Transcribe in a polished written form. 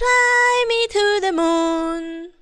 Fly me to the moon.